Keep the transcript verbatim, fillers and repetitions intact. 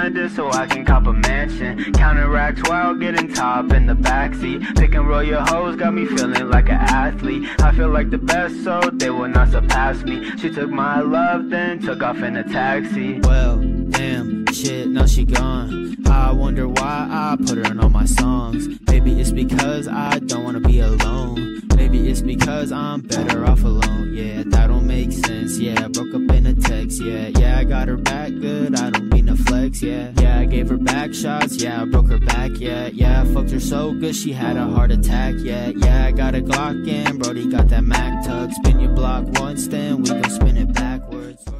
Honda so I can cop a mansion. Counting racks while getting top in the backseat. Pick and roll your hoes got me feeling like an athlete. I feel like the best so they will not surpass me. She took my love then took off in a taxi. Well, damn, shit, now she gone. I wonder why I put her in all my songs. Maybe it's because I don't wanna be alone. Maybe it's because I'm better off alone. Yeah, that don't make sense. Yeah, broke up in a text. Yeah, yeah, I got her back good. I don't mean to flex. Yeah, yeah, I gave her back shots. Yeah, I broke her back. Yeah, yeah, I fucked her so good she had a heart attack. Yeah, yeah, I got a Glock and Brody got that Mac tuck. Spin your block once, then we gon' spin it backwards.